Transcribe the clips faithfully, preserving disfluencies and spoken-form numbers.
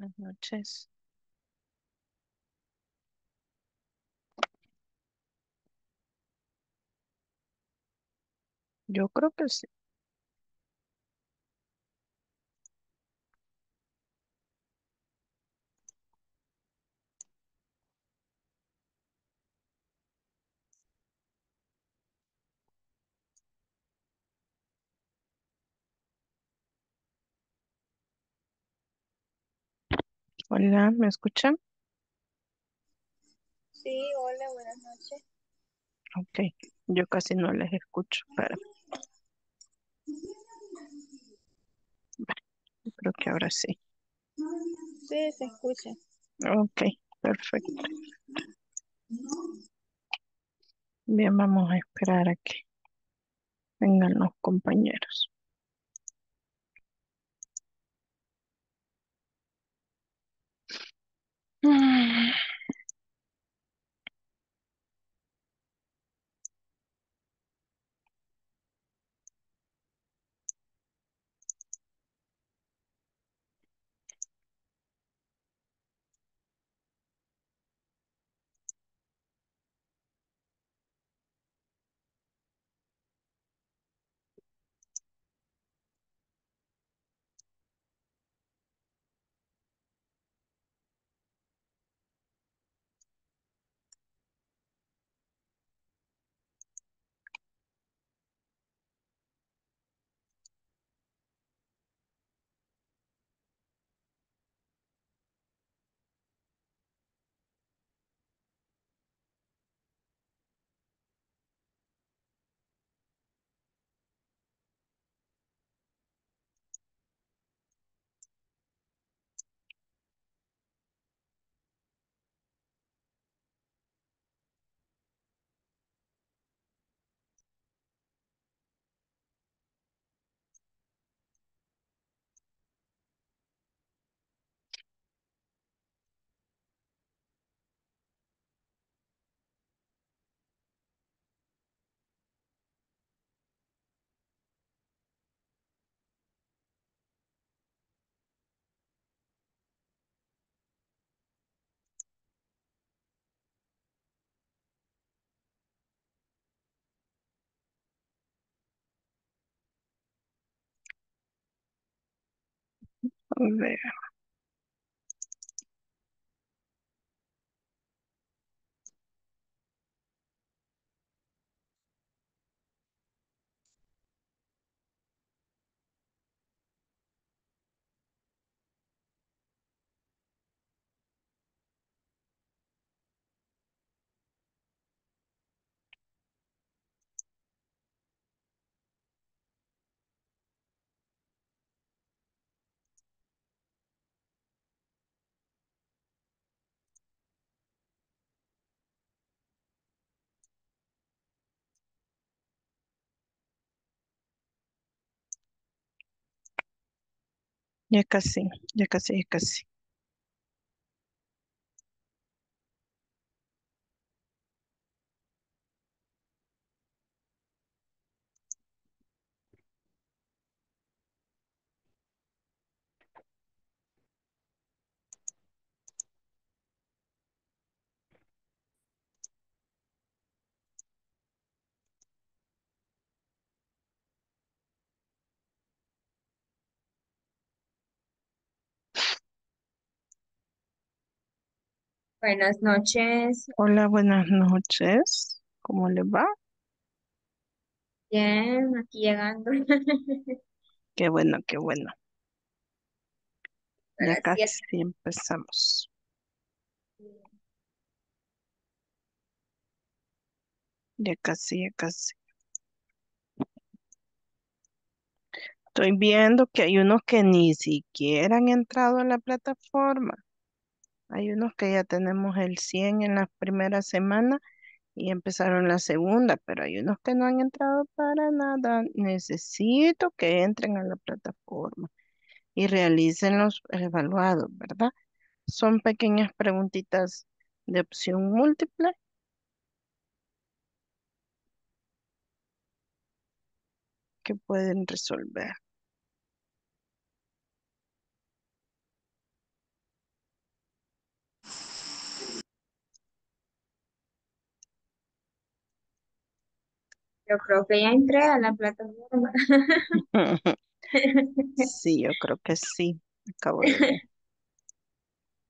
Buenas noches. Yo creo que sí. Hola, ¿me escuchan? Sí, hola, buenas noches. Ok, yo casi no les escucho, pero... Bueno, creo que ahora sí. Sí, se escucha. Ok, perfecto. Bien, vamos a esperar a que vengan los compañeros. Mm. A ver. Ya casi, ya casi, ya casi. Buenas noches. Hola, buenas noches. ¿Cómo le va? Bien, aquí llegando. Qué bueno, qué bueno. Ya Para casi siete. empezamos. Ya casi, ya casi. Estoy viendo que hay unos que ni siquiera han entrado a la plataforma. Hay unos que ya tenemos el cien en la primera semana y empezaron la segunda, pero hay unos que no han entrado para nada. Necesito que entren a la plataforma y realicen los evaluados, ¿verdad? Son pequeñas preguntitas de opción múltiple. Que pueden resolver. Yo creo que ya entré a la plataforma. Sí, yo creo que sí. Acabo de ver.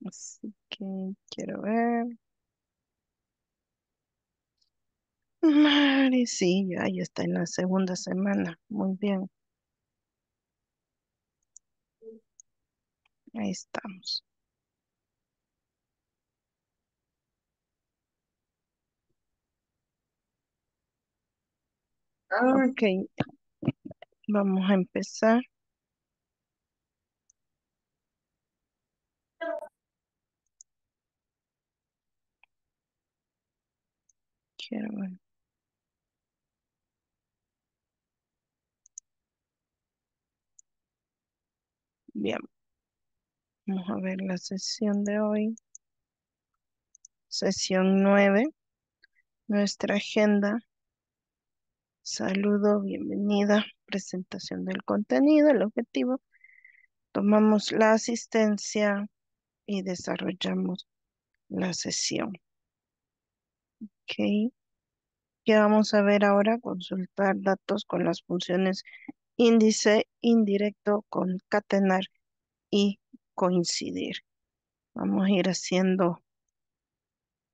Así que quiero ver. Mari, sí, ya, ya está en la segunda semana. Muy bien. Ahí estamos. Ok, vamos a empezar. Quiero ver. Bien. Vamos a ver la sesión de hoy. Sesión nueve. Nuestra agenda. Saludo, bienvenida, presentación del contenido, el objetivo. Tomamos la asistencia y desarrollamos la sesión. Ok. ¿Qué vamos a ver ahora? Consultar datos con las funciones índice, indirecto, concatenar y coincidir. Vamos a ir haciendo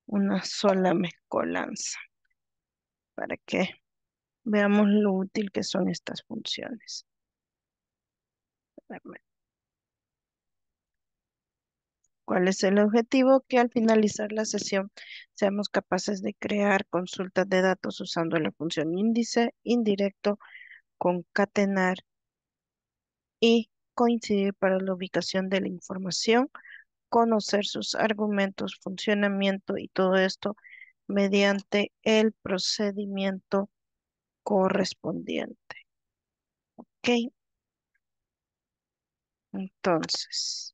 una sola mezcolanza para que veamos lo útil que son estas funciones. ¿Cuál es el objetivo? Que al finalizar la sesión seamos capaces de crear consultas de datos usando la función índice, indirecto, concatenar y coincidir para la ubicación de la información, conocer sus argumentos, funcionamiento y todo esto mediante el procedimiento correspondiente. Ok. Entonces,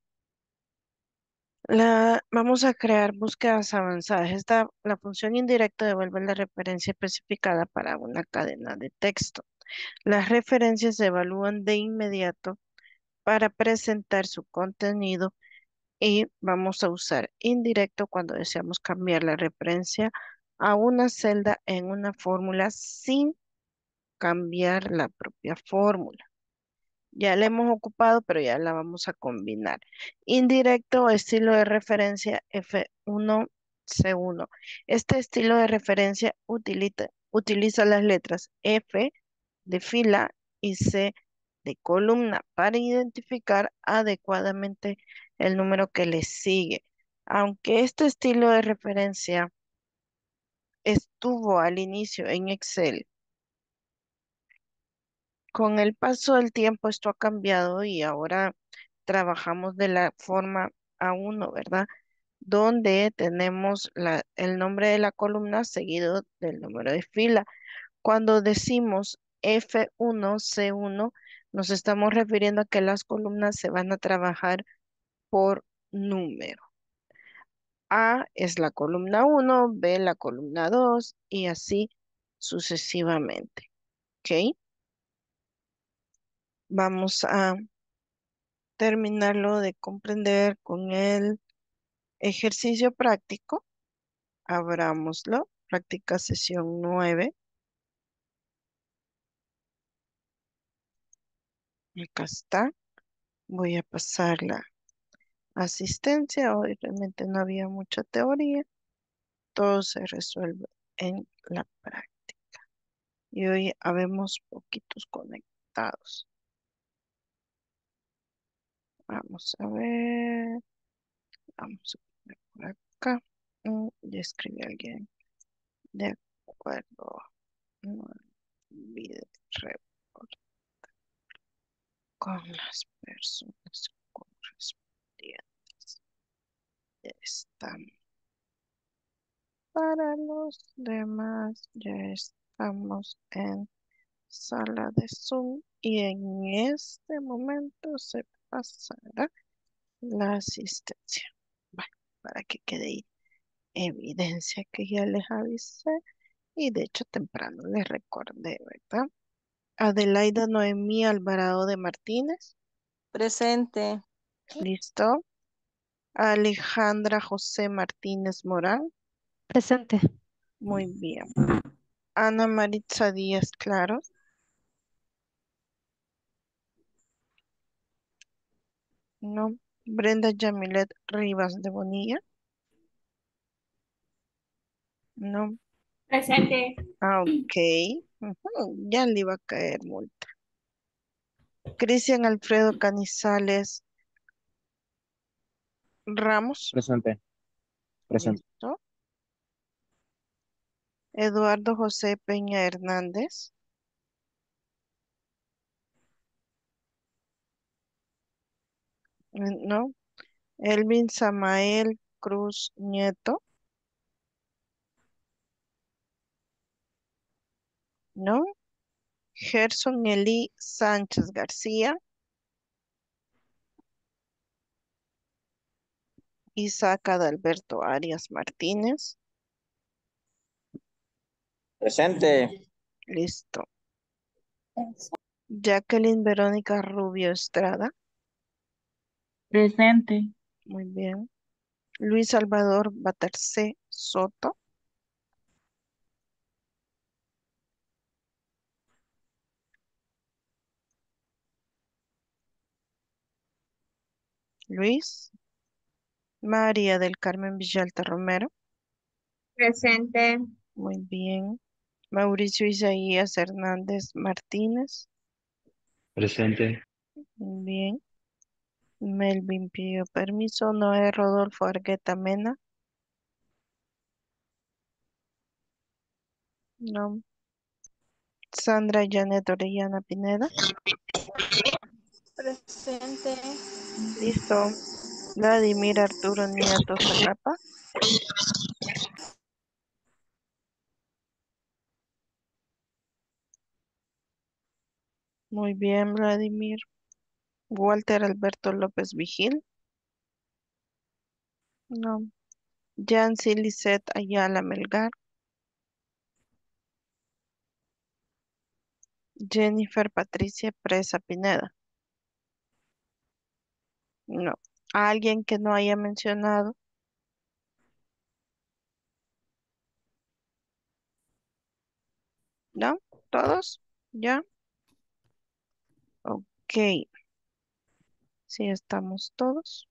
la, vamos a crear búsquedas avanzadas. Esta, la función indirecta devuelve la referencia especificada para una cadena de texto. Las referencias se evalúan de inmediato para presentar su contenido y vamos a usar indirecto cuando deseamos cambiar la referencia a una celda en una fórmula sin cambiar la propia fórmula. Ya la hemos ocupado, pero ya la vamos a combinar. Indirecto, estilo de referencia F uno C uno. Este estilo de referencia utiliza, utiliza las letras F de fila y C de columna para identificar adecuadamente el número que le sigue. Aunque este estilo de referencia estuvo al inicio en Excel, con el paso del tiempo esto ha cambiado y ahora trabajamos de la forma A uno, ¿verdad? Donde tenemos la, el nombre de la columna seguido del número de fila. Cuando decimos F uno C uno, nos estamos refiriendo a que las columnas se van a trabajar por número. A es la columna uno, B la columna dos y así sucesivamente. ¿Ok? Vamos a terminarlo de comprender con el ejercicio práctico. Abrámoslo. Práctica sesión nueve. Acá está. Voy a pasar la asistencia. Hoy realmente no había mucha teoría. Todo se resuelve en la práctica. Y hoy habemos poquitos conectados. Vamos a ver. Vamos a ver por acá. Ya escribí a alguien. De acuerdo. No olvide reportar con las personas correspondientes. Ya estamos. Para los demás, ya estamos en sala de Zoom. Y en este momento se pasará la asistencia. Bueno, para que quede evidencia que ya les avisé y de hecho temprano les recordé, ¿verdad? Adelaida Noemí Alvarado de Martínez. Presente. Listo. Alejandra José Martínez Morán. Presente. Muy bien. Ana Maritza Díaz, claro. No. Brenda Jamilet Rivas de Bonilla. No. Presente. Ah, ok. Uh-huh. Ya le iba a caer multa. Cristian Alfredo Canizales Ramos. Presente. Presente. ¿Listo? Eduardo José Peña Hernández. No. Elvin Samael Cruz Nieto. No. Gerson Eli Sánchez García. Isaac Adalberto Arias Martínez. Presente. Listo. Jacqueline Verónica Rubio Estrada. Presente. Muy bien. Luis Salvador Batercé Soto. Luis. María del Carmen Villalta Romero. Presente. Muy bien. Mauricio Isaías Hernández Martínez. Presente. Bien. Melvin pidió permiso. Noé Rodolfo Argueta Mena. No. Sandra Janet Orellana Pineda. Presente. Listo. Vladimir Arturo Niñato Zalapa. Muy bien, Vladimir. Walter Alberto López Vigil. No. Jancy Lisset Ayala Melgar. Jennifer Patricia Presa Pineda. No. ¿Alguien que no haya mencionado? ¿No? ¿Todos? ¿Ya? Ok. Sí, estamos todos.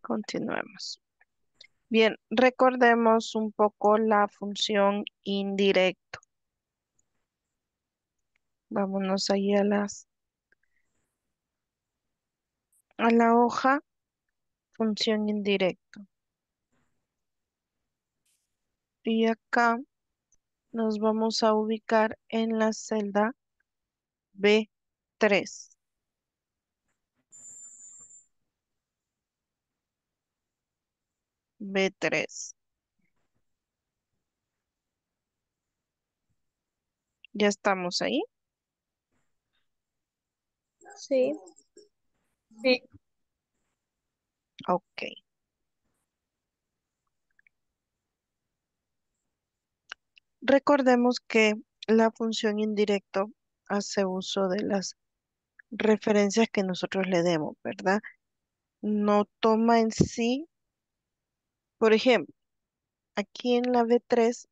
Continuemos. Bien, recordemos un poco la función indirecto. Vámonos ahí a las a la hoja función indirecto. Y acá nos vamos a ubicar en la celda B tres. B tres. ¿Ya estamos ahí? Sí. Sí. Ok. Recordemos que la función indirecto hace uso de las referencias que nosotros le demos, ¿verdad? No toma en sí, por ejemplo, aquí en la B tres,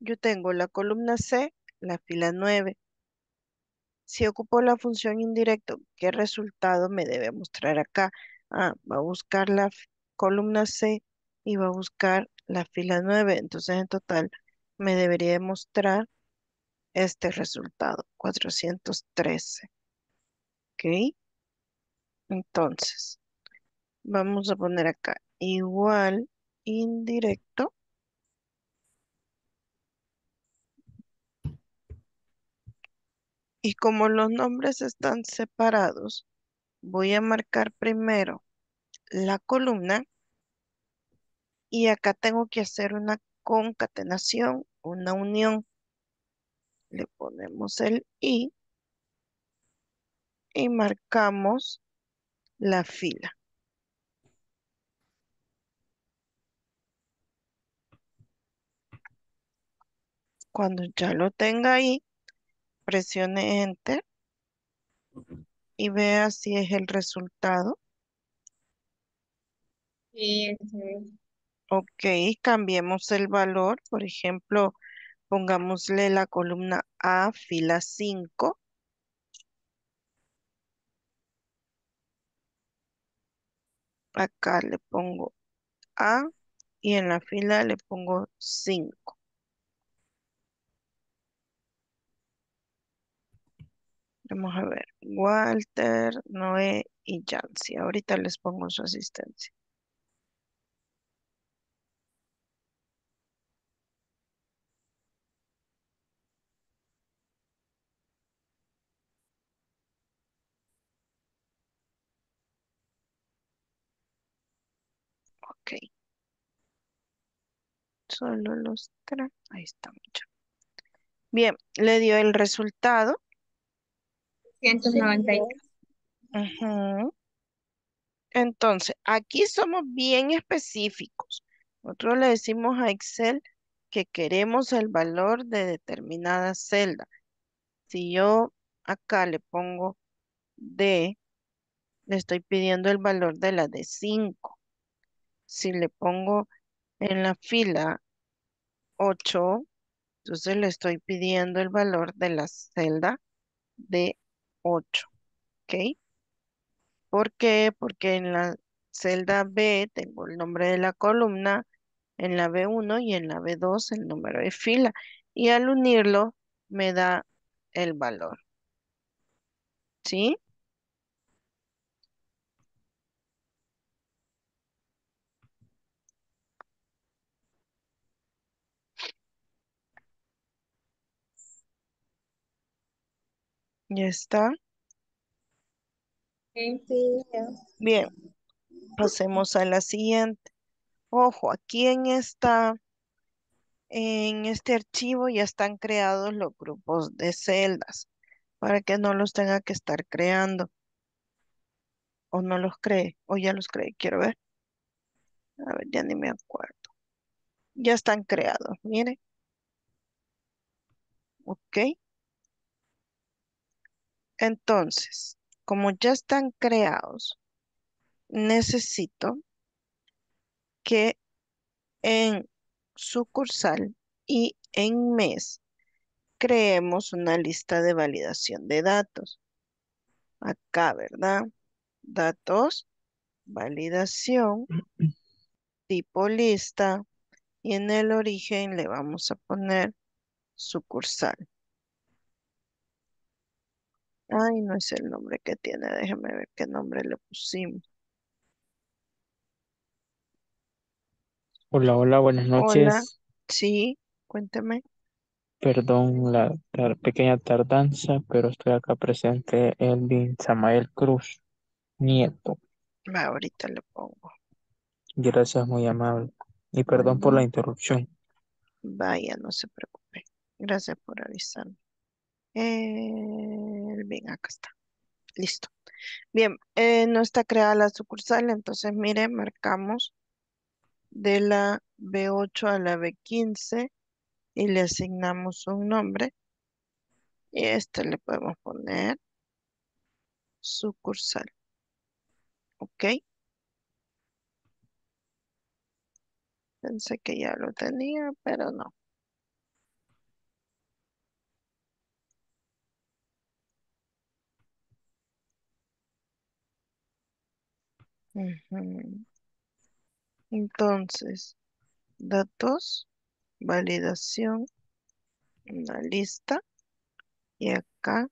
yo tengo la columna C, la fila nueve. Si ocupo la función indirecto, ¿qué resultado me debe mostrar acá? Ah, va a buscar la columna C y va a buscar la fila nueve. Entonces, en total, me debería mostrar este resultado, cuatrocientos trece. ¿Ok? Entonces, vamos a poner acá igual indirecto. Y como los nombres están separados, voy a marcar primero la columna. Y acá tengo que hacer una concatenación, una unión. Le ponemos el I y marcamos la fila. Cuando ya lo tenga ahí, presione Enter y vea si es el resultado. Sí, sí. Ok, cambiemos el valor. Por ejemplo, pongámosle la columna A, fila cinco. Acá le pongo A y en la fila le pongo cinco. Vamos a ver. Walter, Noé y Jancy. Ahorita les pongo su asistencia. Ok. Solo los tres. Ahí está mucho. Bien, le dio el resultado. ciento noventa y tres. Uh-huh. Entonces, aquí somos bien específicos. Nosotros le decimos a Excel que queremos el valor de determinada celda. Si yo acá le pongo D, le estoy pidiendo el valor de la D cinco. Si le pongo en la fila ocho, entonces le estoy pidiendo el valor de la celda D ocho. ¿Ok? ¿Por qué? Porque en la celda B tengo el nombre de la columna, en la B uno y en la B dos el número de fila. Y al unirlo me da el valor. ¿Sí? Ya está. Bien, pasemos a la siguiente. Ojo, aquí en esta, en este archivo ya están creados los grupos de celdas para que no los tenga que estar creando. O no los cree, o ya los cree, quiero ver. A ver, ya ni me acuerdo. Ya están creados, miren. Ok. Entonces, como ya están creados, necesito que en sucursal y en mes creemos una lista de validación de datos. Acá, ¿verdad? Datos, validación, tipo lista, y en el origen le vamos a poner sucursal. Ay, no es el nombre que tiene. Déjeme ver qué nombre le pusimos. Hola, hola, buenas noches. Hola, sí, cuénteme. Perdón la tar- pequeña tardanza, pero estoy acá presente, Elvin Samael Cruz Nieto. Va, ahorita le pongo. Gracias, muy amable. Y perdón por la interrupción. Vaya, no se preocupe. Gracias por avisarme. Eh, bien, acá está. Listo. Bien, eh, no está creada la sucursal, entonces mire, marcamos de la B ocho a la B quince y le asignamos un nombre. Y este le podemos poner sucursal. Ok. Pensé que ya lo tenía, pero no. Entonces, datos, validación, una lista y acá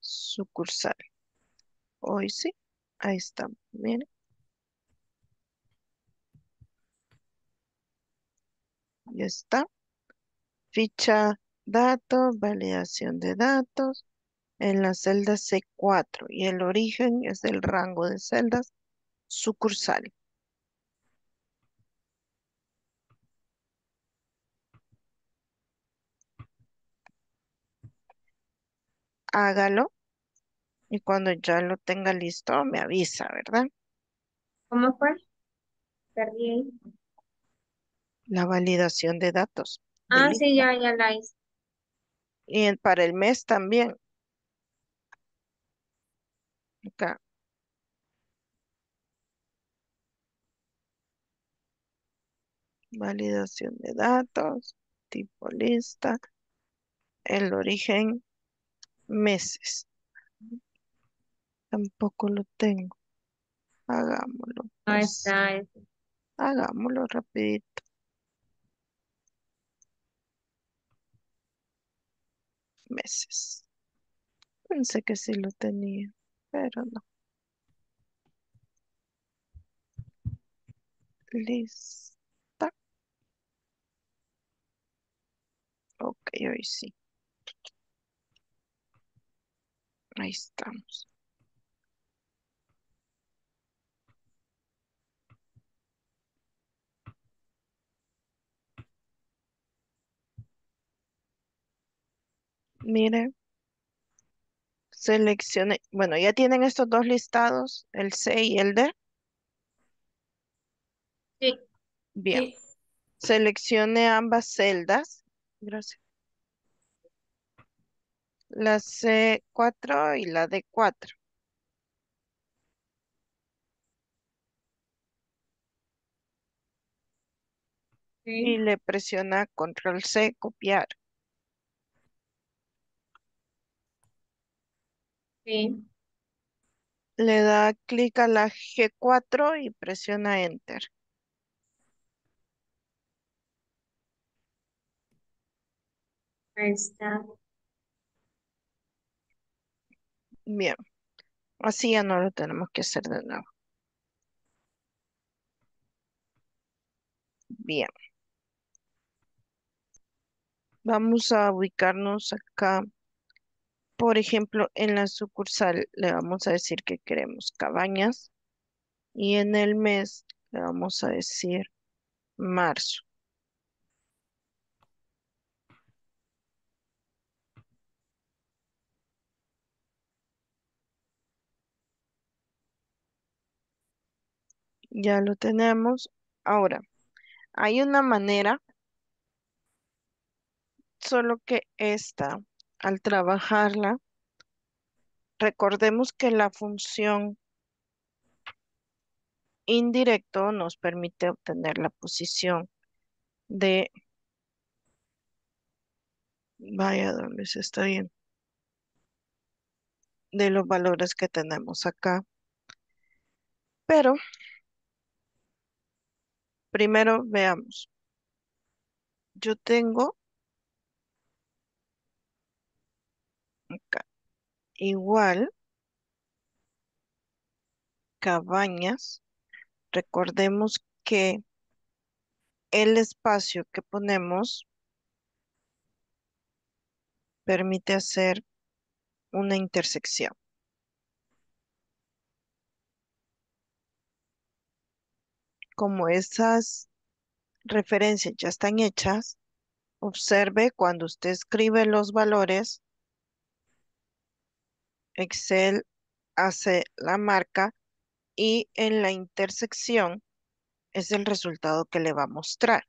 sucursal. Hoy sí, ahí está, miren. Ya está. Ficha, datos, validación de datos en la celda C cuatro y el origen es del rango de celdas. Sucursal. Hágalo y cuando ya lo tenga listo me avisa, ¿verdad? ¿Cómo fue? Perdí ahí. La validación de datos. Ah, de sí, ya, ya la hice. Y el, para el mes también. Acá. validación de datos, tipo lista, el origen, meses. Tampoco lo tengo. Hagámoslo. Pues. No está. Hagámoslo rapidito. Meses. Pensé que sí lo tenía, pero no. Lista. Ok, hoy sí. Ahí estamos. Mire, seleccione, bueno, ya tienen estos dos listados, el C y el D. Sí. Bien, sí. Seleccione ambas celdas. Gracias. La C cuatro y la D cuatro. Sí. Y le presiona Control C, copiar. Sí. Le da clic a la G cuatro y presiona Enter. Ahí está. Bien. Así ya no lo tenemos que hacer de nuevo. Bien. Vamos a ubicarnos acá. Por ejemplo, en la sucursal le vamos a decir que queremos Cabañas y en el mes le vamos a decir marzo. Ya lo tenemos. Ahora, hay una manera, solo que esta, al trabajarla, recordemos que la función indirecto nos permite obtener la posición de... Vaya, ¿dónde se está bien? De los valores que tenemos acá. Pero... primero veamos, yo tengo acá, igual Cabañas, recordemos que el espacio que ponemos permite hacer una intersección. Como esas referencias ya están hechas, observe cuando usted escribe los valores, Excel hace la marca y en la intersección es el resultado que le va a mostrar.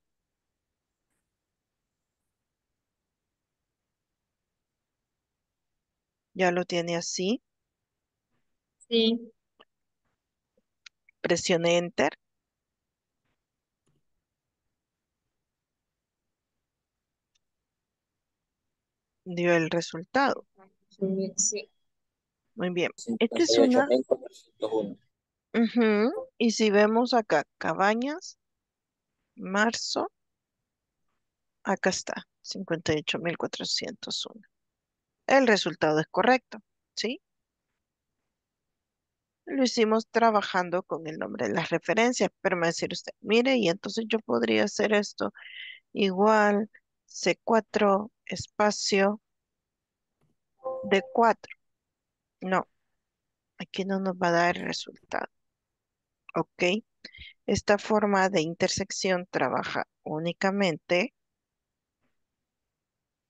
¿Ya lo tiene así? Sí. Presione Enter. Dio el resultado. Sí. Muy bien. Esta es una... Uh-huh. Y si vemos acá, Cabañas, marzo, acá está, cincuenta y ocho mil cuatrocientos uno. El resultado es correcto, ¿sí? Lo hicimos trabajando con el nombre de las referencias, pero me va a decir usted, mire, y entonces yo podría hacer esto igual, C cuatro, espacio D cuatro. No, aquí no nos va a dar el resultado. Ok. Esta forma de intersección trabaja únicamente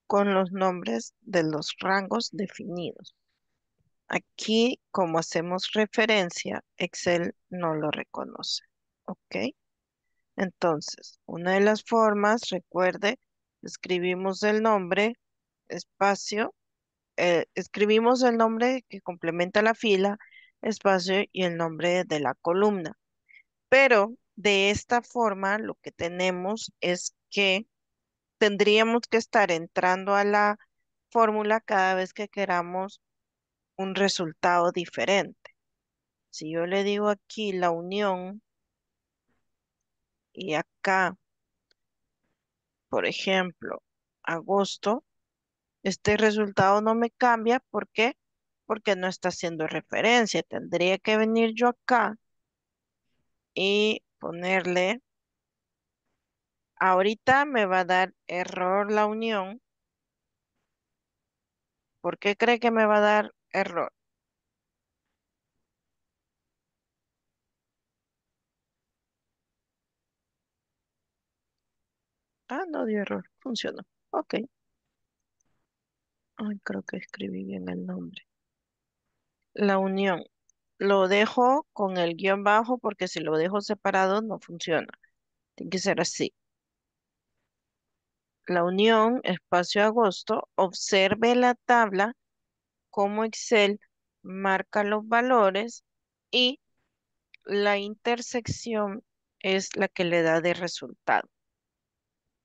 con los nombres de los rangos definidos. Aquí, como hacemos referencia, Excel no lo reconoce. Ok. Entonces, una de las formas, recuerde, escribimos el nombre, espacio, eh, escribimos el nombre que complementa la fila, espacio y el nombre de la columna. Pero De esta forma, lo que tenemos es que tendríamos que estar entrando a la fórmula cada vez que queramos un resultado diferente. Si yo le digo aquí la unión y acá, por ejemplo, agosto, este resultado no me cambia. ¿Por qué? Porque no está haciendo referencia. Tendría que venir yo acá y ponerle, ahorita me va a dar error la unión. ¿Por qué cree que me va a dar error? Ah, no dio error, funcionó. Ok. Ay, creo que escribí bien el nombre. La unión. Lo dejo con el guión bajo porque si lo dejo separado no funciona. Tiene que ser así. La unión, espacio agosto, observe la tabla, cómo Excel marca los valores y la intersección es la que le da de resultado.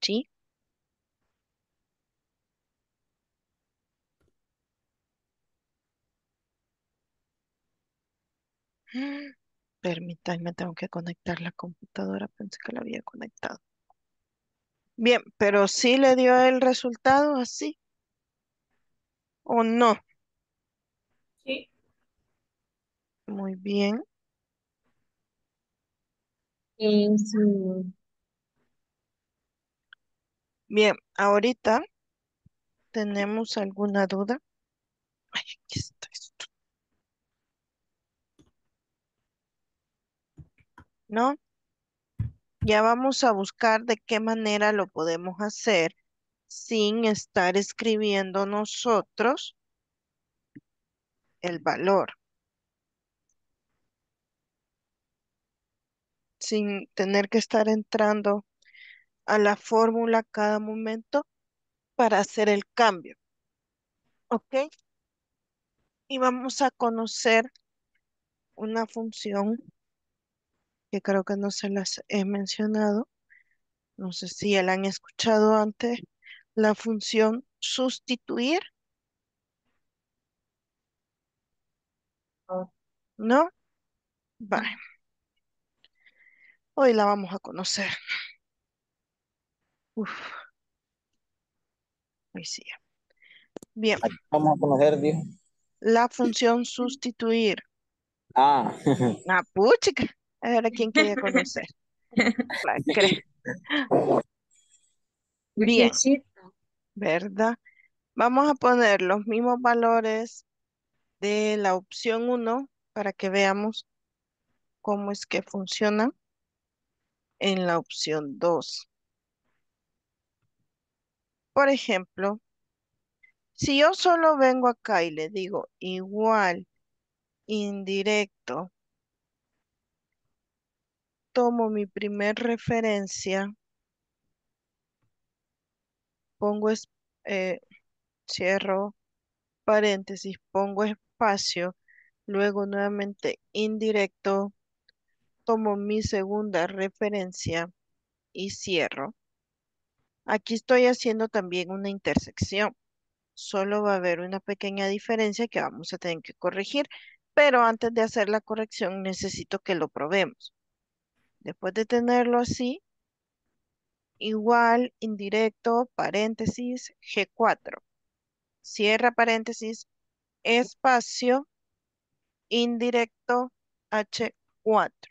¿Sí? Permítanme, tengo que conectar la computadora, pensé que la había conectado. Bien, pero ¿sí le dio el resultado así? ¿O no? Sí. Muy bien. En su... Bien, ahorita tenemos alguna duda. Ay, aquí está esto. ¿No? Ya vamos a buscar de qué manera lo podemos hacer sin estar escribiendo nosotros el valor. Sin tener que estar entrando a la fórmula cada momento para hacer el cambio. ¿Ok? Y vamos a conocer una función que creo que no se las he mencionado, no sé si ya la han escuchado antes, la función sustituir. No. ¿No? Vale. Hoy la vamos a conocer. Uf. Ahí sí. Bien. Vamos a conocer, Dios. La función sustituir. Ah. La puchica. A ver a quién quería conocer. Bien, ¿verdad? Vamos a poner los mismos valores de la opción uno para que veamos cómo es que funciona en la opción dos. Por ejemplo, si yo solo vengo acá y le digo igual, indirecto, tomo mi primer referencia, pongo, es, eh, cierro paréntesis, pongo espacio, luego nuevamente indirecto, tomo mi segunda referencia y cierro. Aquí estoy haciendo también una intersección. Solo va a haber una pequeña diferencia que vamos a tener que corregir, pero antes de hacer la corrección necesito que lo probemos. Después de tenerlo así, igual, indirecto, paréntesis, G cuatro. Cierra paréntesis, espacio, indirecto, H cuatro.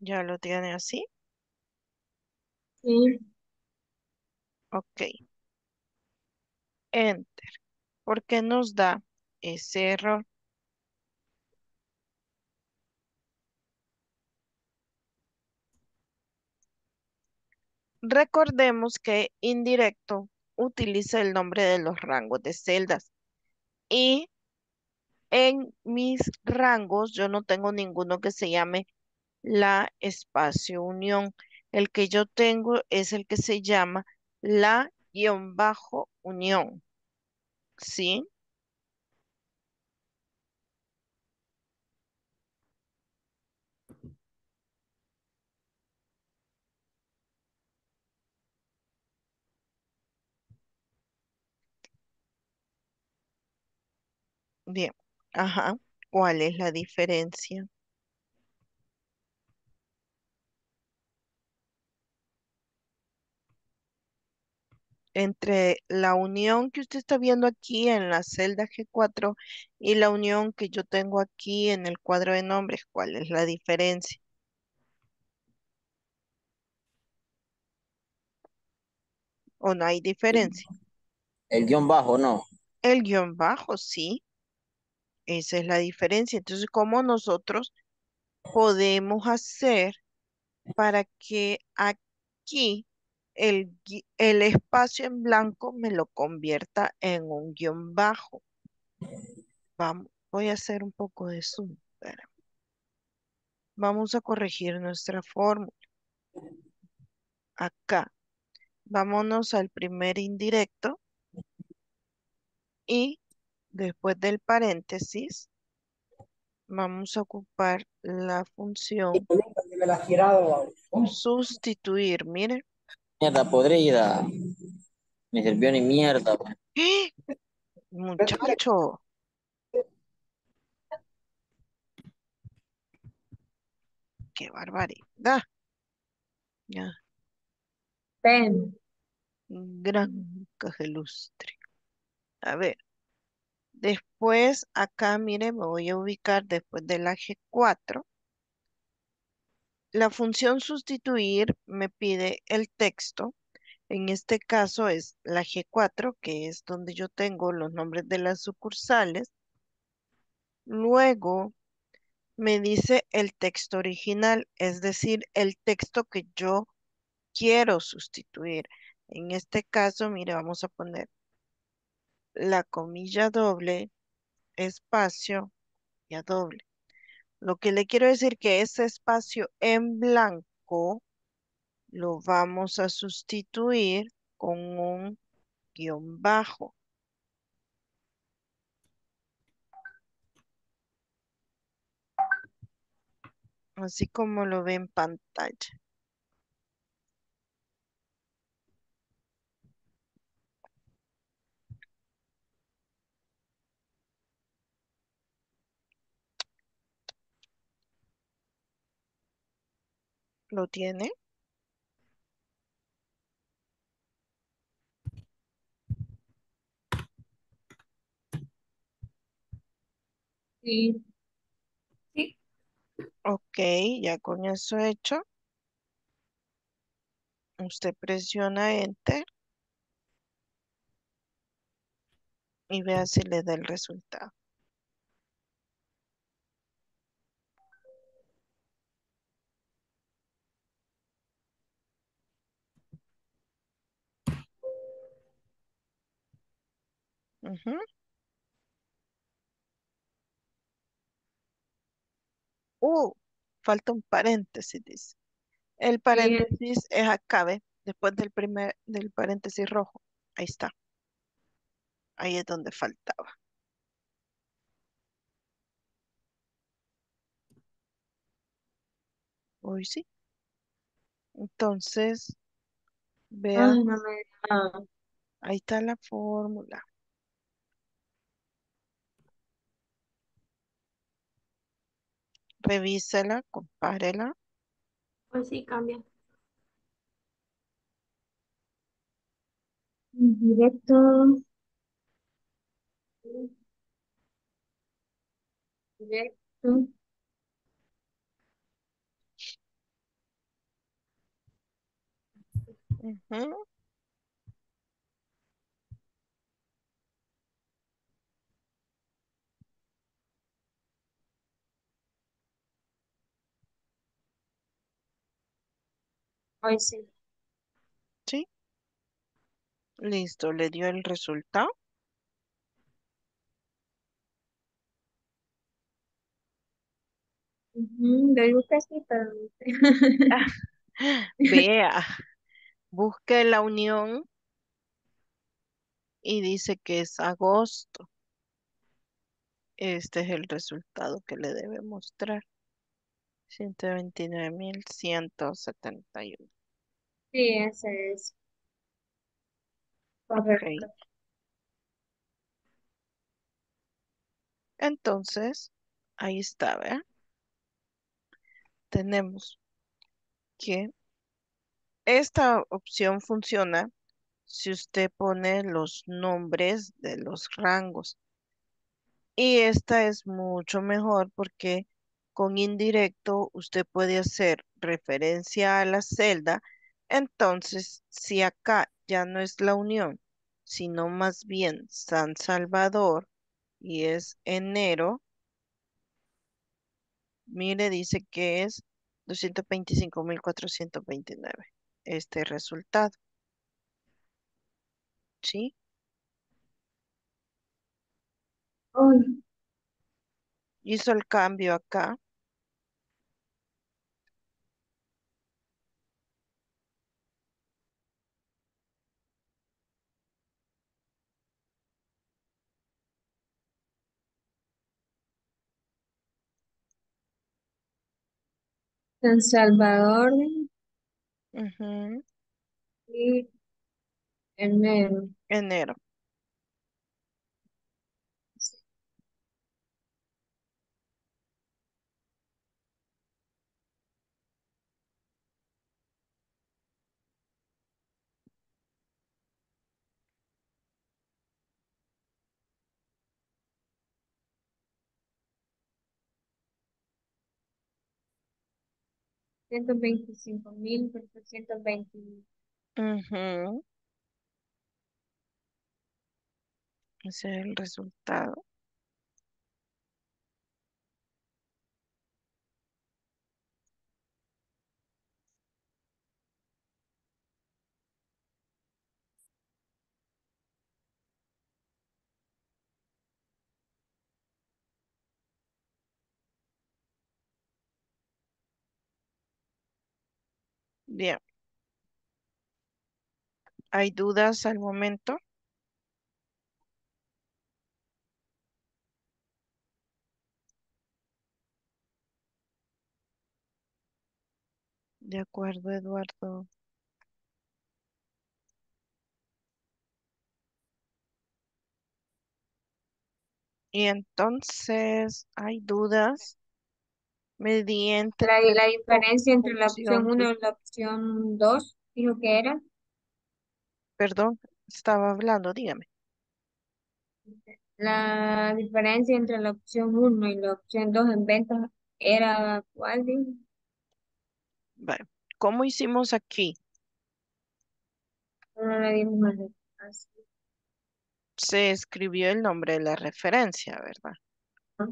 ¿Ya lo tiene así? Sí. Ok. Enter. Porque nos da ese error. Recordemos que indirecto utiliza el nombre de los rangos de celdas. Y en mis rangos yo no tengo ninguno que se llame la espacio unión. El que yo tengo es el que se llama la guión bajo unión. ¿Sí? Bien, ajá, ¿cuál es la diferencia? Entre la unión que usted está viendo aquí en la celda G cuatro y la unión que yo tengo aquí en el cuadro de nombres, ¿cuál es la diferencia? ¿O no hay diferencia? El guión bajo, no. El guión bajo, sí. Esa es la diferencia. Entonces, ¿cómo nosotros podemos hacer para que aquí el, el espacio en blanco me lo convierta en un guión bajo? Vamos, voy a hacer un poco de zoom. Vamos a corregir nuestra fórmula. Acá. Vámonos al primer indirecto. Y después del paréntesis, vamos a ocupar la función sustituir, miren. Mierda podrida. Me sirvió ni mierda. ¿Eh? Muchacho. Qué barbaridad. Ya. Pen. Gran cajelustre. A ver. Después, acá, mire, me voy a ubicar después de la G cuatro. La función sustituir me pide el texto. En este caso es la G cuatro, que es donde yo tengo los nombres de las sucursales. Luego, me dice el texto original, es decir, el texto que yo quiero sustituir. En este caso, mire, vamos a poner la comilla doble, espacio, ya doble. Lo que le quiero decir que ese espacio en blanco lo vamos a sustituir con un guión bajo. Así como lo ve en pantalla. ¿Lo tiene? Sí. Sí. Ok, ya con eso hecho. Usted presiona Enter. Y vea si le da el resultado. Uh-huh. Uh, falta un paréntesis, dice. El paréntesis sí es acá, ¿ve? Después del primer, del paréntesis rojo. Ahí está. Ahí es donde faltaba. Hoy sí. Entonces, vean. Ah, ahí está la fórmula. Revísela, compárela. Pues sí, cambia. Indirecto. Directo. Uh-huh. Ay, sí. Sí. Listo, le dio el resultado. Uh-huh. Le gusta sí, pero... Vea, busque la unión y dice que es agosto. Este es el resultado que le debe mostrar. ciento veintinueve mil ciento setenta y uno. Sí, ese es. Correcto. Okay. Entonces, ahí está, ¿verdad? Tenemos que esta opción funciona si usted pone los nombres de los rangos. Y esta es mucho mejor porque con indirecto usted puede hacer referencia a la celda. Entonces, si acá ya no es la Unión, sino más bien San Salvador y es enero, mire, dice que es doscientos veinticinco mil cuatrocientos veintinueve este resultado. ¿Sí? Uy. Hizo el cambio acá. San Salvador. Uh-huh. Y enero. Enero. ciento veinticinco mil trescientos veintiuno. Uh-huh. Ese es el resultado. Bien. ¿Hay dudas al momento? De acuerdo, Eduardo. Y entonces, ¿hay dudas? Mediante la, la diferencia entre la opción uno y la opción dos, dijo que era. Perdón, estaba hablando, dígame. La diferencia entre la opción uno y la opción dos en ventas era ¿cuál? Dijo? Bueno, ¿cómo hicimos aquí? No le dimos más de... Así. Se escribió el nombre de la referencia, ¿verdad? ¿Ah?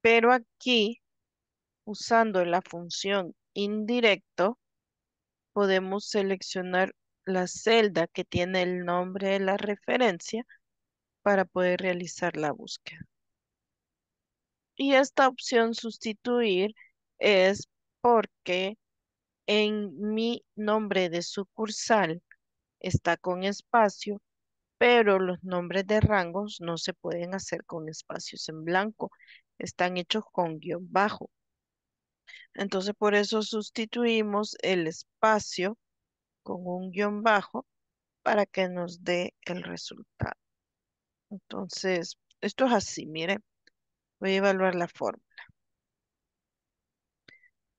Pero aquí, usando la función indirecto, podemos seleccionar la celda que tiene el nombre de la referencia para poder realizar la búsqueda. Y esta opción sustituir es porque en mi nombre de sucursal está con espacio, pero los nombres de rangos no se pueden hacer con espacios en blanco. Están hechos con guión bajo. Entonces, por eso sustituimos el espacio con un guión bajo para que nos dé el resultado. Entonces, esto es así, miren. Voy a evaluar la fórmula.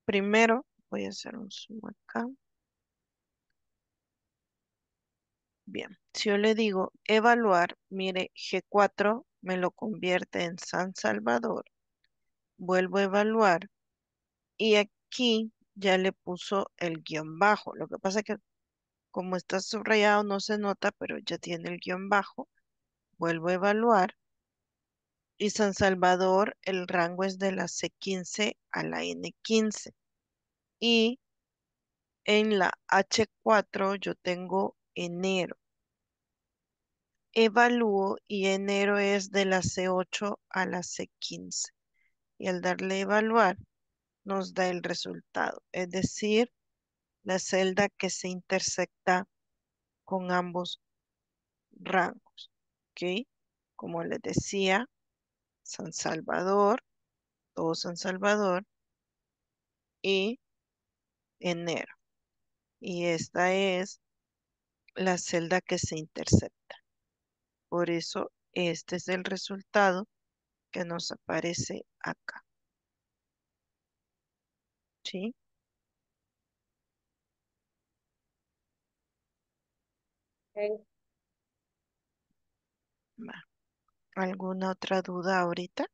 Primero, voy a hacer un zoom acá. Bien, si yo le digo evaluar, mire, G cuatro me lo convierte en San Salvador. Vuelvo a evaluar. Y aquí ya le puso el guión bajo. Lo que pasa es que como está subrayado no se nota, pero ya tiene el guión bajo. Vuelvo a evaluar. Y San Salvador, el rango es de la C quince a la N quince. Y en la H cuatro yo tengo enero. Evalúo y enero es de la C ocho a la C quince. Y al darle a evaluar nos da el resultado. Es decir, la celda que se intersecta con ambos rangos, ¿ok? Como les decía, San Salvador, todo San Salvador y enero. Y esta es la celda que se intercepta. Por eso este es el resultado que nos aparece acá. ¿Sí? Okay. ¿Alguna otra duda ahorita?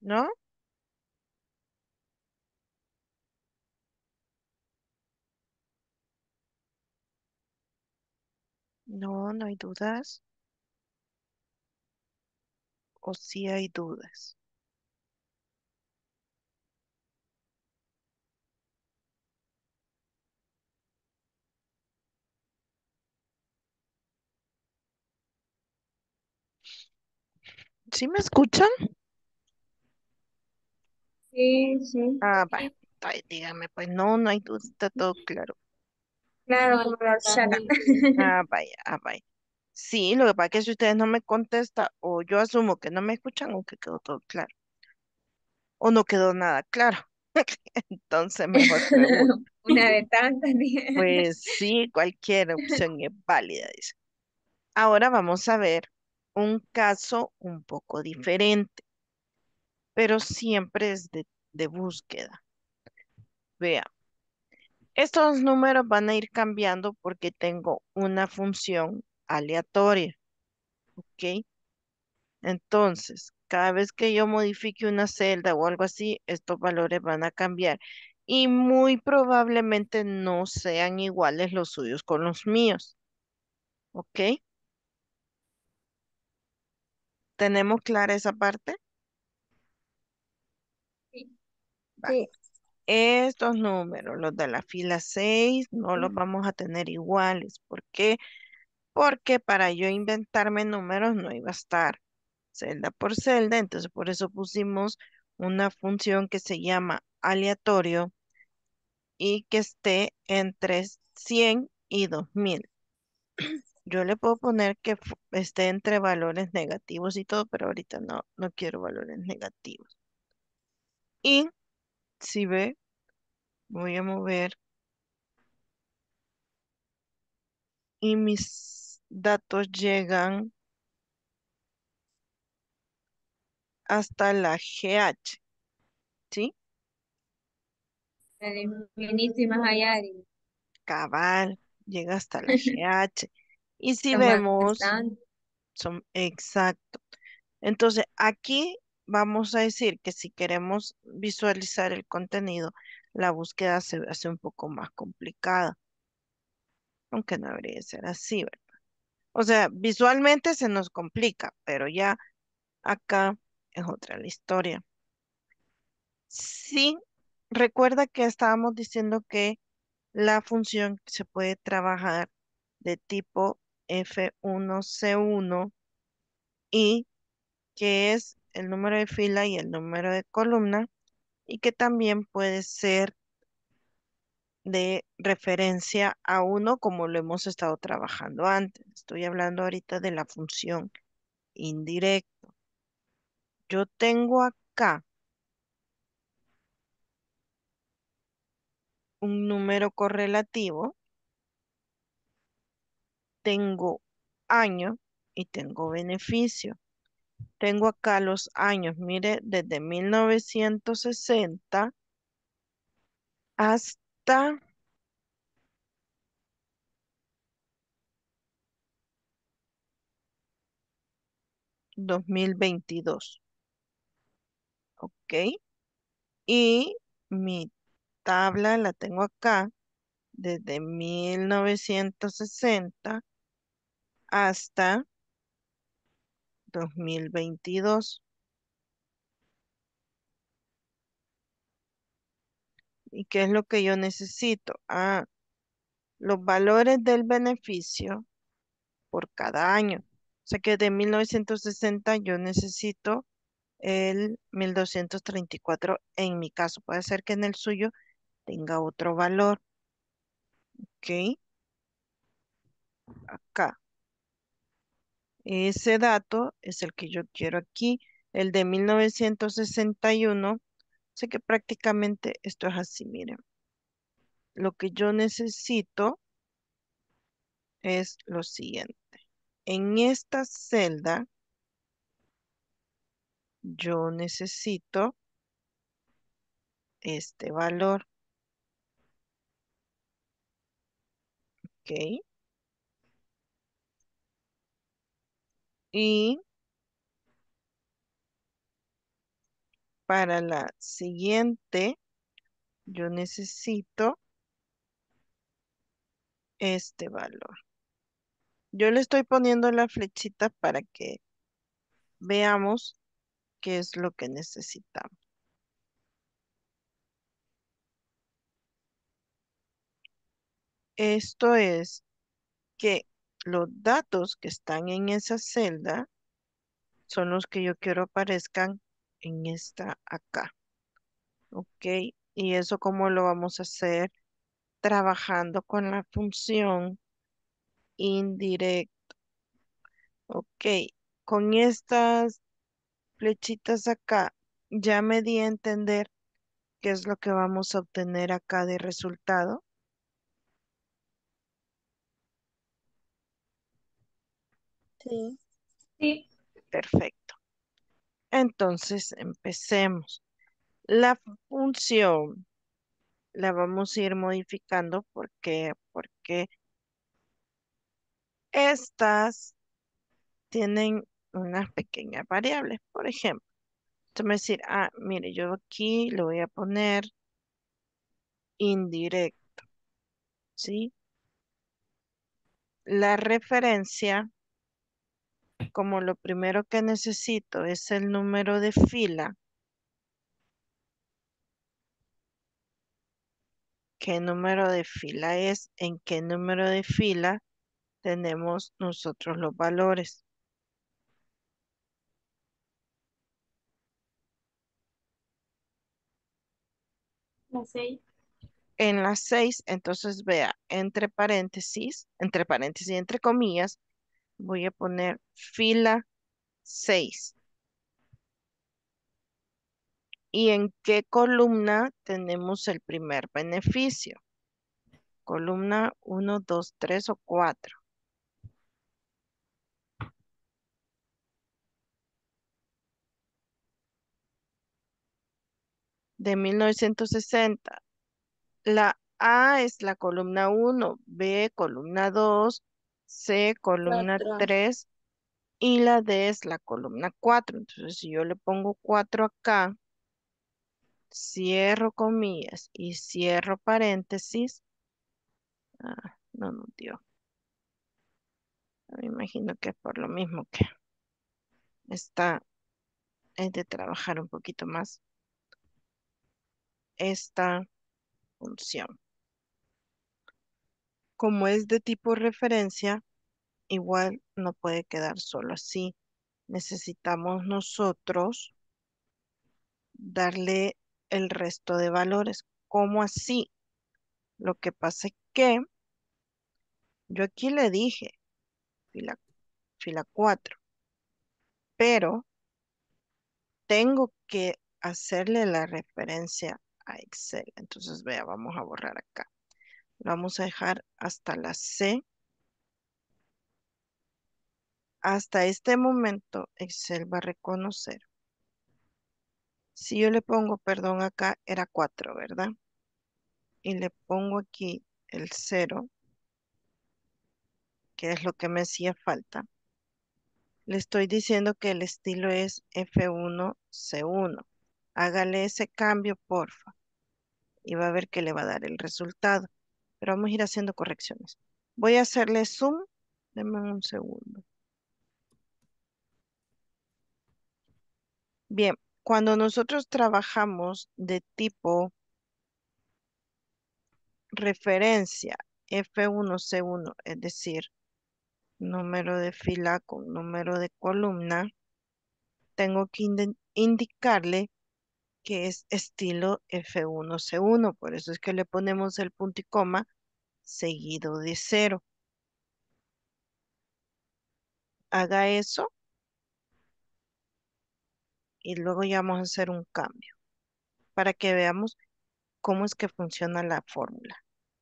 ¿No? No, no hay dudas. ¿O sí hay dudas? ¿Sí me escuchan? Sí, sí. Ah, vale. Ay, dígame, pues no, no hay duda, está todo claro. Claro, ah, vaya, ah, vaya. Sí, lo que pasa es que si ustedes no me contestan, o yo asumo que no me escuchan, aunque quedó todo claro. O no quedó nada claro. Entonces, mejor pregunto. Una de tantas. Pues sí, cualquier opción es válida, dice. Ahora vamos a ver un caso un poco diferente, pero siempre es de, de búsqueda. Vean, estos números van a ir cambiando porque tengo una función aleatoria, ¿ok? Entonces, cada vez que yo modifique una celda o algo así, estos valores van a cambiar y muy probablemente no sean iguales los suyos con los míos, ¿ok? ¿Tenemos clara esa parte? Sí. Estos números, los de la fila seis, no los vamos a tener iguales. ¿Por qué? Porque para yo inventarme números no iba a estar celda por celda. Entonces, por eso pusimos una función que se llama aleatorio y que esté entre cien y dos mil. Yo le puedo poner que esté entre valores negativos y todo, pero ahorita no, no quiero valores negativos. Y si ve, voy a mover y mis datos llegan hasta la G H, ¿sí? Buenísimas allá. Cabal, llega hasta la G H. Y si son vemos, bastante. Son exacto. Entonces, aquí vamos a decir que si queremos visualizar el contenido, la búsqueda se hace un poco más complicada. Aunque no debería ser así, ¿verdad? O sea, visualmente se nos complica, pero ya acá es otra la historia. Sí, recuerda que estábamos diciendo que la función se puede trabajar de tipo F uno C uno y que es el número de fila y el número de columna, y que también puede ser de referencia a uno como lo hemos estado trabajando antes. Estoy hablando ahorita de la función indirecta. Yo tengo acá un número correlativo, tengo año y tengo beneficio. Tengo acá los años, mire, desde mil novecientos sesenta hasta dos mil veintidós. Ok. Y mi tabla la tengo acá desde mil novecientos sesenta hasta dos mil veintidós. ¿Y qué es lo que yo necesito? Ah, los valores del beneficio por cada año. O sea que de mil novecientos sesenta yo necesito el mil doscientos treinta y cuatro en mi caso. Puede ser que en el suyo tenga otro valor. Ok. Acá. Ese dato es el que yo quiero aquí. El de mil novecientos sesenta y uno. Sé que prácticamente esto es así, miren. Lo que yo necesito es lo siguiente. En esta celda yo necesito este valor. Ok. Y para la siguiente yo necesito este valor. Yo le estoy poniendo la flechita para que veamos qué es lo que necesitamos. Esto es que los datos que están en esa celda son los que yo quiero aparezcan en esta acá. Ok, y eso ¿cómo lo vamos a hacer? Trabajando con la función indirecto. Ok, con estas flechitas acá ya me di a entender qué es lo que vamos a obtener acá de resultado. Sí. Sí. Perfecto. Entonces empecemos. La función la vamos a ir modificando porque, porque estas tienen unas pequeñas variables. Por ejemplo, esto me va a decir, ah, mire, yo aquí le voy a poner indirecto, ¿sí? La referencia, como lo primero que necesito es el número de fila, ¿qué número de fila es? ¿En qué número de fila tenemos nosotros los valores? La seis. En las seis, entonces vea, entre paréntesis, entre paréntesis, entre comillas, voy a poner fila seis. ¿Y en qué columna tenemos el primer beneficio? Columna uno, dos, tres o cuatro. De mil novecientos sesenta. La A es la columna uno, B columna dos, C columna tres y la D es la columna cuatro. Entonces si yo le pongo cuatro acá, cierro comillas y cierro paréntesis. Ah, no nos dio. Me imagino que es por lo mismo que está, es de trabajar un poquito más esta función. Como es de tipo referencia, igual no puede quedar solo así. Necesitamos nosotros darle el resto de valores. ¿Cómo así? Lo que pasa es que yo aquí le dije fila, fila cuatro, pero tengo que hacerle la referencia a Excel. Entonces, vea, vamos a borrar acá. Lo vamos a dejar hasta la C. Hasta este momento Excel va a reconocer. Si yo le pongo, perdón, acá era cuatro, ¿verdad? Y le pongo aquí el cero, que es lo que me hacía falta. Le estoy diciendo que el estilo es F uno C uno. Hágale ese cambio, porfa. Y va a ver que le va a dar el resultado. Pero vamos a ir haciendo correcciones. Voy a hacerle zoom. Denme un segundo. Bien, cuando nosotros trabajamos de tipo referencia F uno C uno, es decir, número de fila con número de columna, tengo que ind- indicarle que es estilo F uno C uno, por eso es que le ponemos el punto y coma seguido de cero. Haga eso y luego ya vamos a hacer un cambio para que veamos cómo es que funciona la fórmula.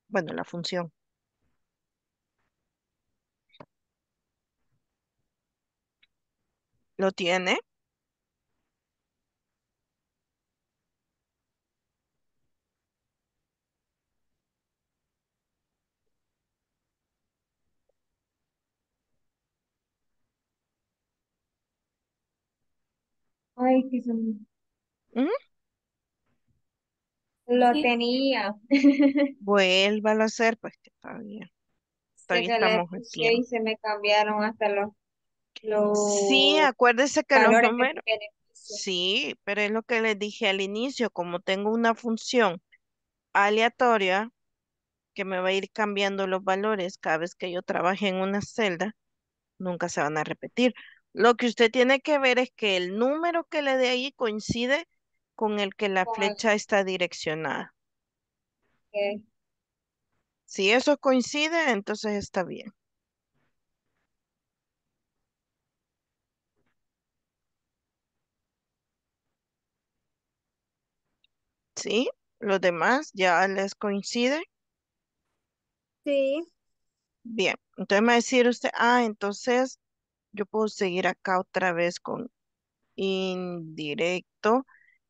Bueno, la función. ¿Lo tiene? Ay, qué son... ¿Mm? Lo sí. tenía. Vuélvalo a hacer, pues que todavía. todavía estamos aquí. Y se me cambiaron hasta los. los sí, acuérdese que los números. Que sí, pero es lo que les dije al inicio, como tengo una función aleatoria que me va a ir cambiando los valores cada vez que yo trabaje en una celda, nunca se van a repetir. Lo que usted tiene que ver es que el número que le dé ahí coincide con el que la flecha está direccionada. Okay. Si eso coincide, entonces está bien. ¿Sí? ¿Los demás ya les coincide? Sí. Bien, entonces me va a decir usted, ah, entonces yo puedo seguir acá otra vez con indirecto.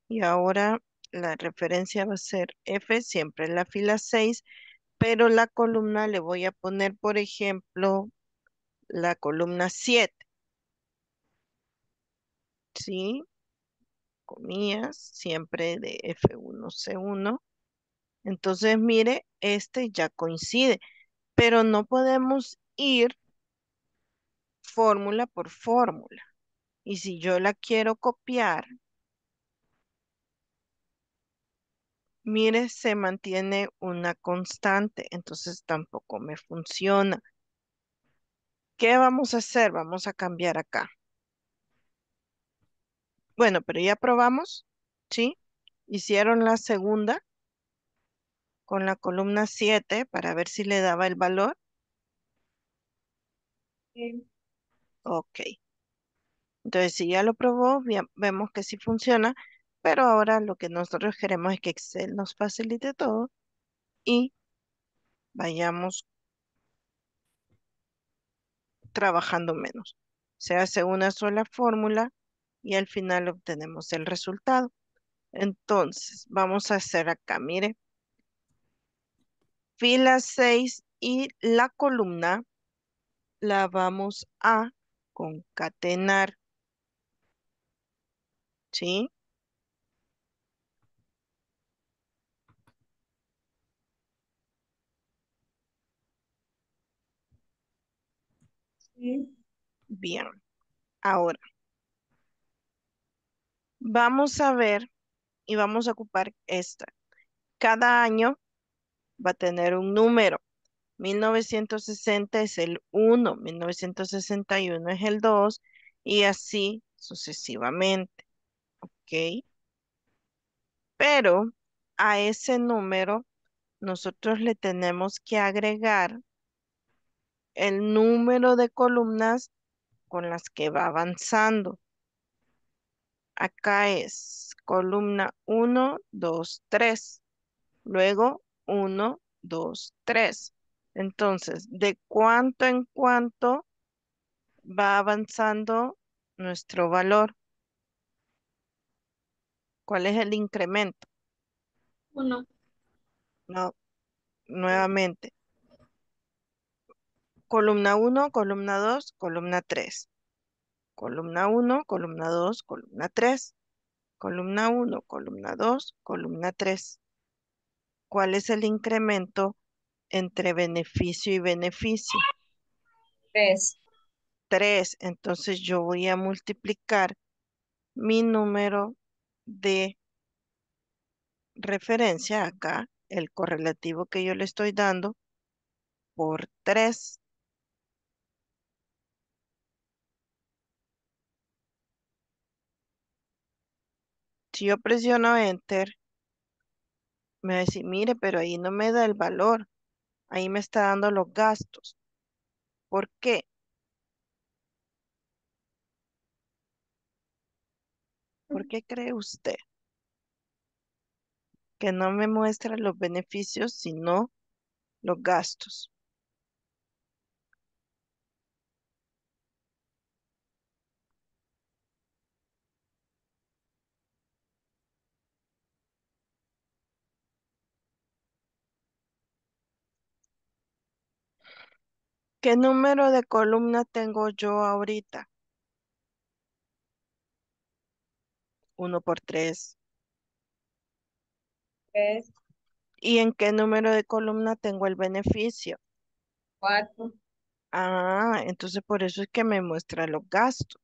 Y ahora la referencia va a ser F, siempre en la fila seis, pero la columna le voy a poner, por ejemplo, la columna siete. ¿Sí? Comillas, siempre de F uno C uno. Entonces, mire, este ya coincide, pero no podemos ir fórmula por fórmula. Y si yo la quiero copiar, mire, se mantiene una constante, entonces tampoco me funciona. ¿Qué vamos a hacer? Vamos a cambiar acá. Bueno, pero ya probamos, ¿sí? Hicieron la segunda con la columna siete para ver si le daba el valor. Sí. Ok. Entonces, si ya lo probó, bien, vemos que sí funciona. Pero ahora lo que nosotros queremos es que Excel nos facilite todo y vayamos trabajando menos. Se hace una sola fórmula y al final obtenemos el resultado. Entonces, vamos a hacer acá, mire. Fila seis y la columna la vamos a concatenar. ¿Sí? Bien, ahora vamos a ver y vamos a ocupar esta. Cada año va a tener un número. mil novecientos sesenta es el uno, mil novecientos sesenta y uno es el dos y así sucesivamente. Ok. Pero a ese número nosotros le tenemos que agregar el número de columnas con las que va avanzando. Acá es columna uno, dos, tres. Luego uno, dos, tres. Entonces, de cuánto en cuánto va avanzando nuestro valor. ¿Cuál es el incremento? uno. No, nuevamente. Columna uno, columna dos, columna tres. Columna uno, columna dos, columna tres. Columna uno, columna dos, columna tres. ¿Cuál es el incremento entre beneficio y beneficio? tres. tres. Entonces yo voy a multiplicar mi número de referencia acá, el correlativo que yo le estoy dando, por tres. Si yo presiono Enter, me va a decir, mire, pero ahí no me da el valor. Ahí me está dando los gastos. ¿Por qué? ¿Por qué cree usted que no me muestra los beneficios, sino los gastos? ¿Qué número de columna tengo yo ahorita? Uno por tres. Tres. ¿Y en qué número de columna tengo el beneficio? Cuatro. Ah, entonces por eso es que me muestra los gastos,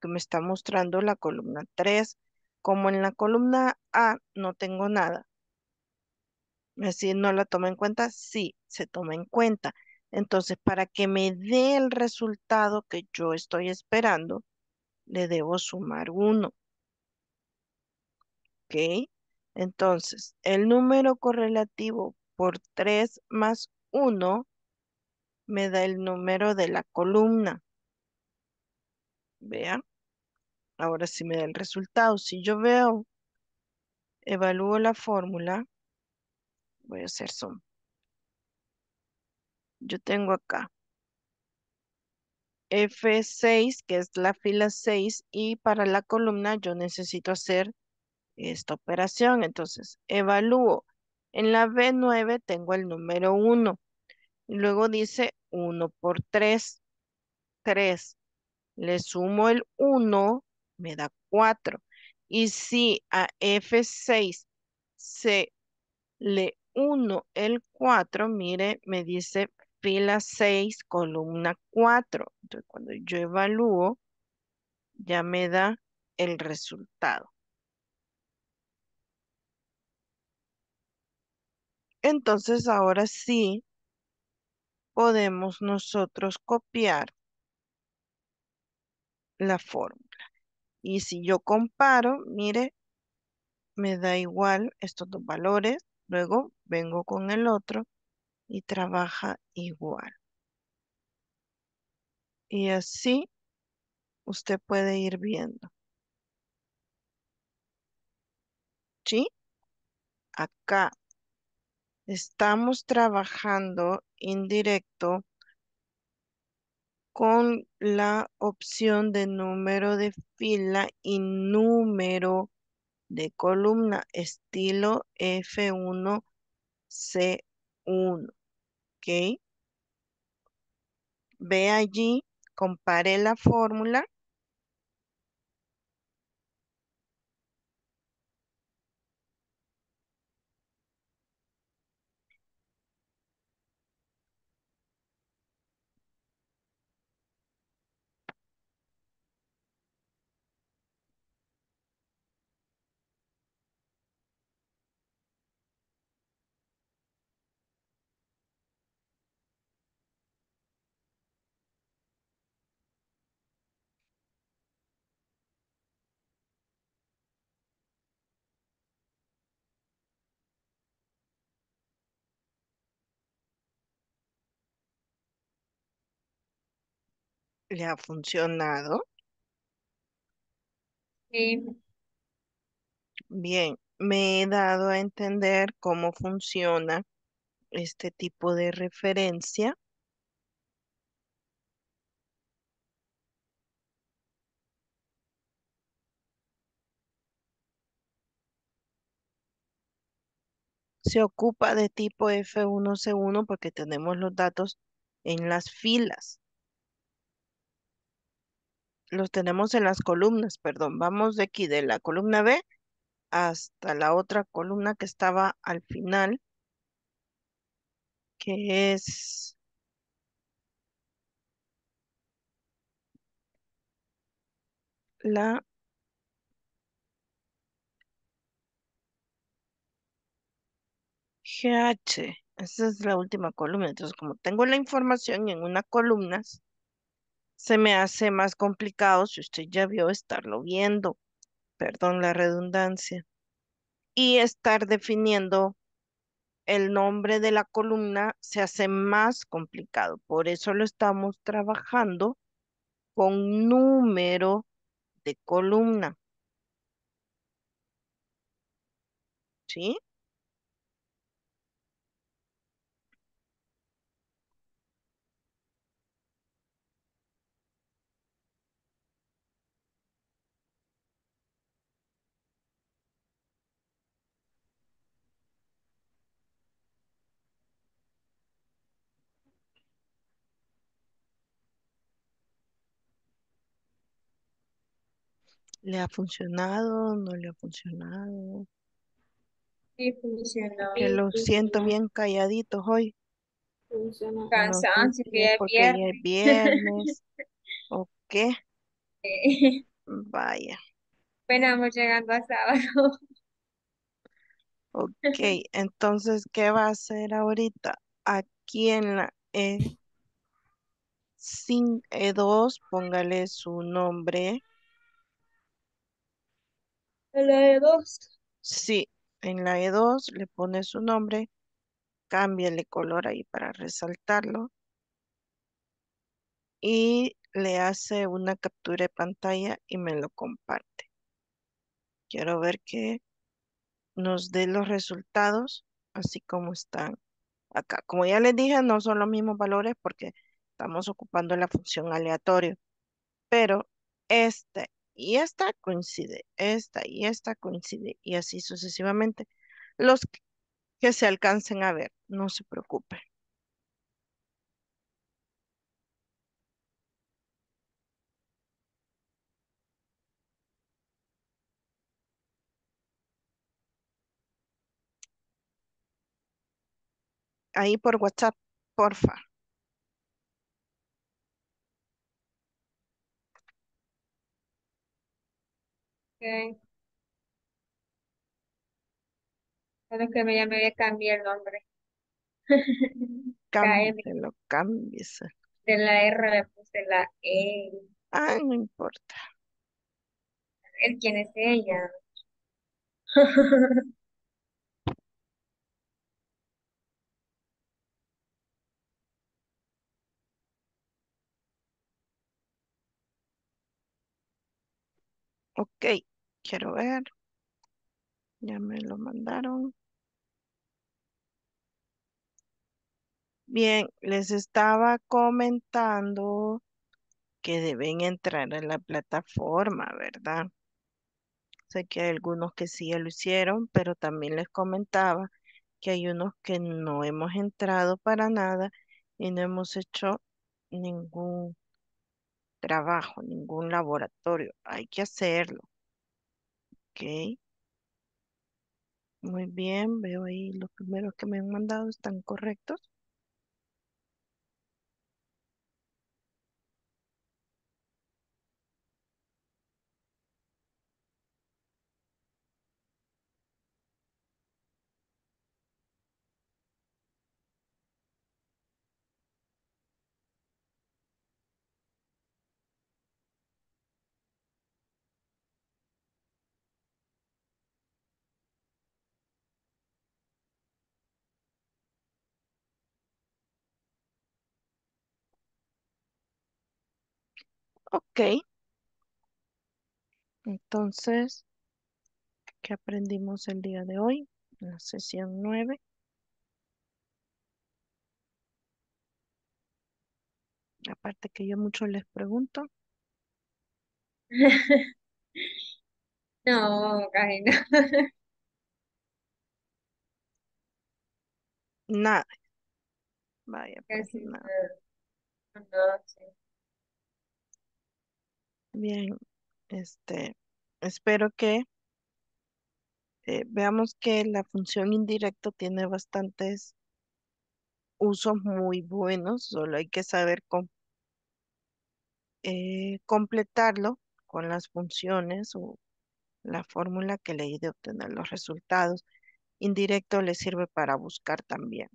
que me está mostrando la columna tres. Como en la columna A no tengo nada. Es decir, ¿no la toma en cuenta? Sí, se toma en cuenta. Entonces, para que me dé el resultado que yo estoy esperando, le debo sumar uno. ¿Ok? Entonces, el número correlativo por tres más uno me da el número de la columna. Vean, ahora sí me da el resultado. Si yo veo, evalúo la fórmula, voy a hacer suma. Yo tengo acá F seis, que es la fila seis, y para la columna yo necesito hacer esta operación. Entonces, evalúo. En la B nueve tengo el número uno. Y luego dice uno por tres. tres. Le sumo el uno, me da cuatro. Y si a F seis se le uno el cuatro, mire, me dice fila seis, columna cuatro. Entonces, cuando yo evalúo, ya me da el resultado. Entonces, ahora sí podemos nosotros copiar la fórmula. Y si yo comparo, mire, me da igual estos dos valores. Luego vengo con el otro y trabaja igual. Y así usted puede ir viendo. ¿Sí? Acá estamos trabajando en directo con la opción de número de fila y número de columna estilo F uno C uno. ¿Ok? Ve allí, compare la fórmula. ¿Le ha funcionado? Sí. Bien, me he dado a entender cómo funciona este tipo de referencia. Se ocupa de tipo F uno C uno porque tenemos los datos en las filas. Los tenemos en las columnas, perdón. Vamos de aquí, de la columna B hasta la otra columna que estaba al final, que es la G H. Esa es la última columna. Entonces, como tengo la información en una columna, se me hace más complicado, si usted ya vio, estarlo viendo. Perdón la redundancia. Y estar definiendo el nombre de la columna se hace más complicado. Por eso lo estamos trabajando con número de columna. ¿Sí? ¿Le ha funcionado? ¿No le ha funcionado? Sí, funcionó. Que lo sí, siento funcionó. Bien calladitos hoy. Funcionó. Cansancio, no, que porque ya es viernes. ¿O qué? Sí. Vaya. Venamos llegando a sábado. Ok, entonces, ¿qué va a hacer ahorita? Aquí en la E dos, póngale su nombre. En la E dos. Sí, en la E dos le pone su nombre, cámbiale color ahí para resaltarlo y le hace una captura de pantalla y me lo comparte. Quiero ver que nos dé los resultados así como están acá. Como ya les dije, no son los mismos valores porque estamos ocupando la función aleatorio, pero este y esta coincide, esta y esta coincide, y así sucesivamente. Los que se alcancen a ver, no se preocupen. Ahí por WhatsApp, porfa. Okay. Bueno, que me, ya me voy a cambiar el nombre. Cámbielo, cambies. De la R le puse la E. Ah, no importa. A ver quién es ella. Ok. Quiero ver, ya me lo mandaron. Bien, les estaba comentando que deben entrar a la plataforma, ¿verdad? Sé que hay algunos que sí ya lo hicieron, pero también les comentaba que hay unos que no hemos entrado para nada y no hemos hecho ningún trabajo, ningún laboratorio. Hay que hacerlo. Ok, muy bien, veo ahí los primeros que me han mandado están correctos. Ok, entonces, ¿qué aprendimos el día de hoy? La sesión nueve. Aparte que yo mucho les pregunto. No, casi no. Nada. Vaya, pues, casi nada. No, no, sí. Bien, este, espero que eh, veamos que la función indirecto tiene bastantes usos muy buenos, solo hay que saber com eh, completarlo con las funciones o la fórmula que le dé de obtener los resultados. Indirecto le sirve para buscar también.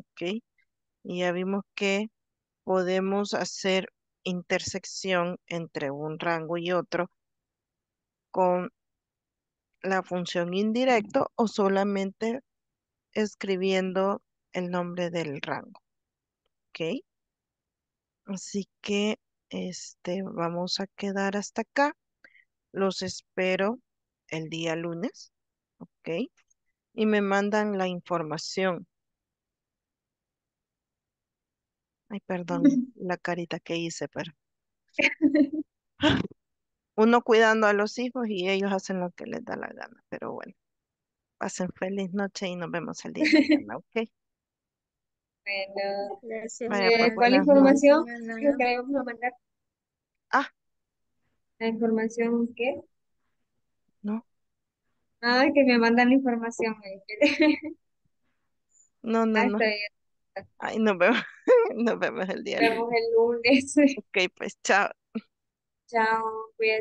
Ok. Y ya vimos que podemos hacer intersección entre un rango y otro con la función indirecto o solamente escribiendo el nombre del rango. Ok. Así que este, vamos a quedar hasta acá. Los espero el día lunes. Ok. Y me mandan la información. Ay, perdón, la carita que hice, pero... Uno cuidando a los hijos y ellos hacen lo que les da la gana. Pero bueno, pasen feliz noche y nos vemos el día de mañana, ¿ok? Bueno, gracias. Vaya, pues, eh, ¿cuál información? Creo que la vamos a mandar. Ah. ¿La información qué? No. Ah, que me mandan la información. No, no, ah, no. Ay, nos vemos. Nos vemos el día. Nos vemos el lunes. Ok, pues chao. Chao, cuídate.